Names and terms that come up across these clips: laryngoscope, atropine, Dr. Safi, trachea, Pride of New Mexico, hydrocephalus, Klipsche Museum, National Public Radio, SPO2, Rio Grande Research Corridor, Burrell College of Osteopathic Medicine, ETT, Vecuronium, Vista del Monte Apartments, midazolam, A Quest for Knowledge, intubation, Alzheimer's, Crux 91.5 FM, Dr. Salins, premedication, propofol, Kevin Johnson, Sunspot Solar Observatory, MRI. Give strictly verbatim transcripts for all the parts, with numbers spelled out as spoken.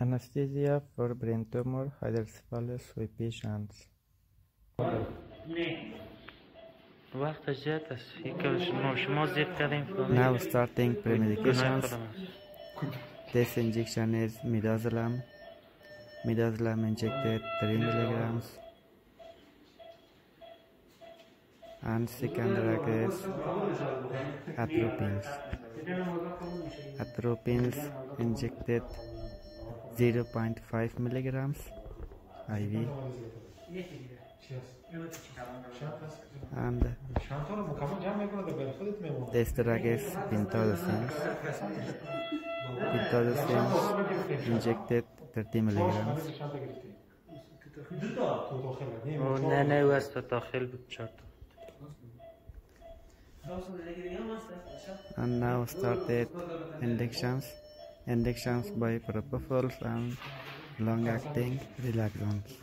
Anesthesia for brain tumor hydrocephalus with patients. Now starting premedications. This injection is midazolam. Midazolam injected three milligrams. And second drug is atropines. Atropines injected zero point five milligrams I V. And this drug is intubation. Intubation injected thirty milligrams. And now started injections, injections by propofol and long-acting relaxants.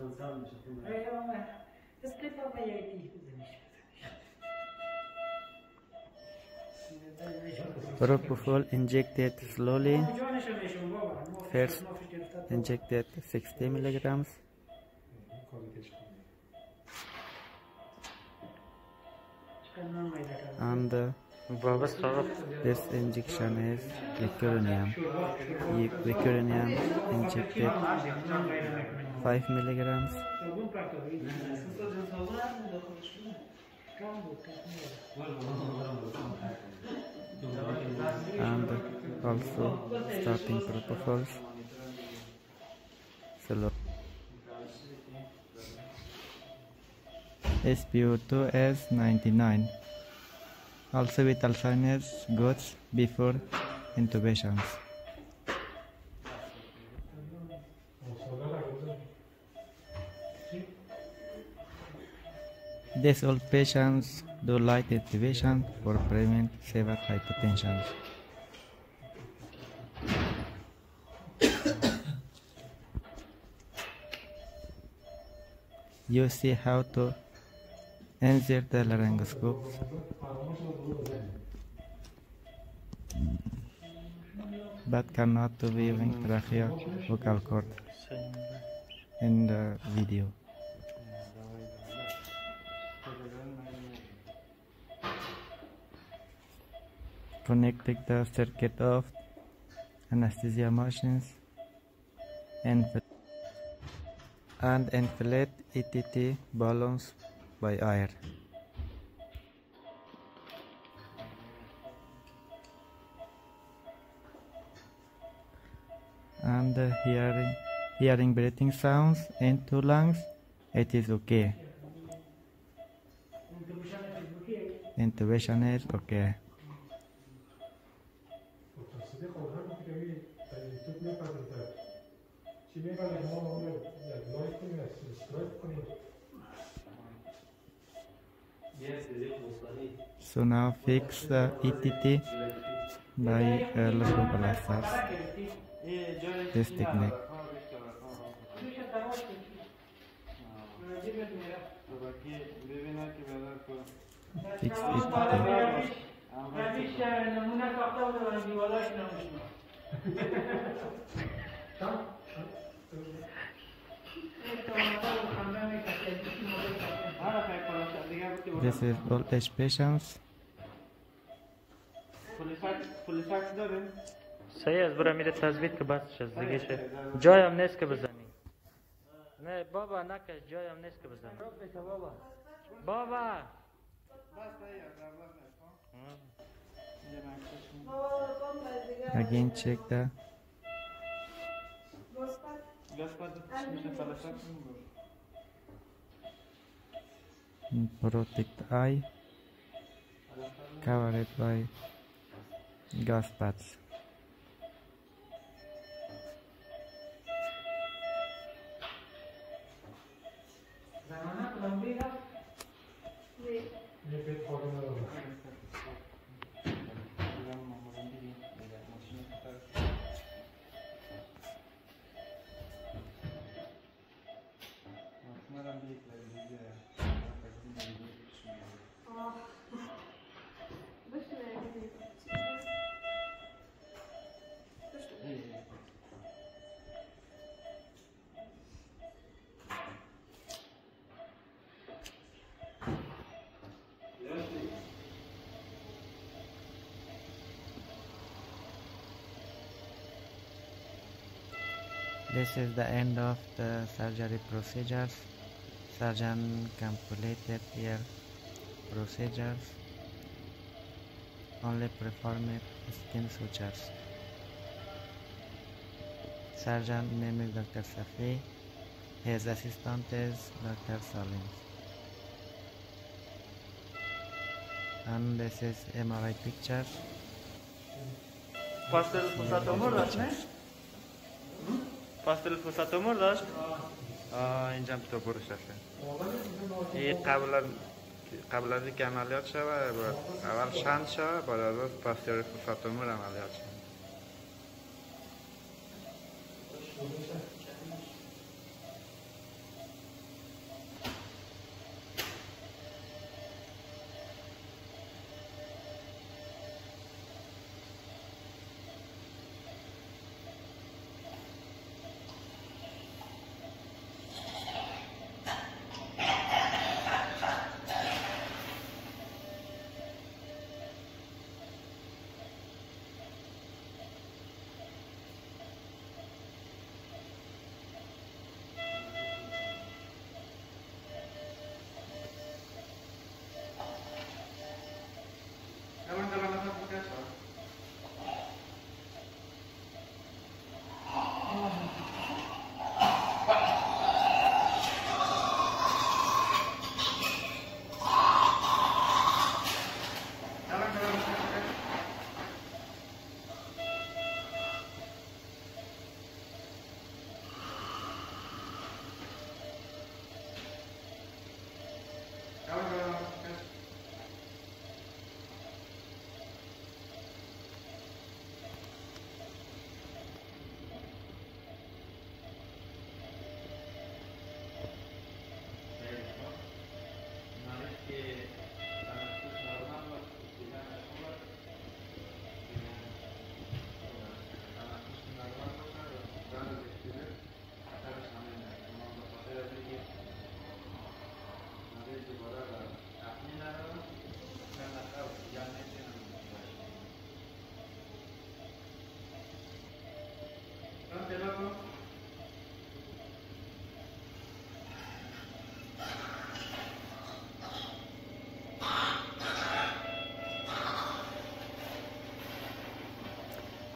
Propofol injected slowly. First injected sixty milligrams. And uh, this injection is Vecuronium. Vecuronium injected five milligrams. And also starting protocols. So S P O two is ninety-nine. Also with Alzheimer's goes before intubations. These old patients do light intubation for prevent severe hypotension. You see how to insert the laryngoscope. But cannot to be using trachea vocal cord in the video. Connecting the circuit of anesthesia machines and and inflate E T T balloons by air. And uh, hearing, hearing breathing sounds into lungs, it is okay. Intubation is okay. So now fix the uh, E T T by uh, laryngoscope. This technique. Fix it. This is old age patients. Again check the protect eye, cover it by gas pads. This is the end of the surgery procedures. Surgeon completed their procedures. Only performed skin sutures. Surgeon name is Doctor Safi. His assistant is Doctor Salins. And this is M R I picture. Pastel fusa tumor dash ne? Pastel fusa tumor dash? Ah, injam to borishashan. Ye qablan qablanlik amaliyot shava va avval shant shava, ba'dan pastel fusa tumor amaliyot shava.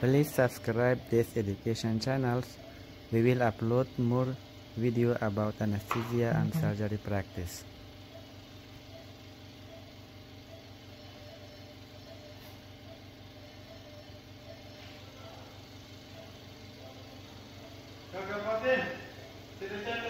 Please subscribe this education channels. We will upload more video about anesthesia and surgery practice. Doctor Safi,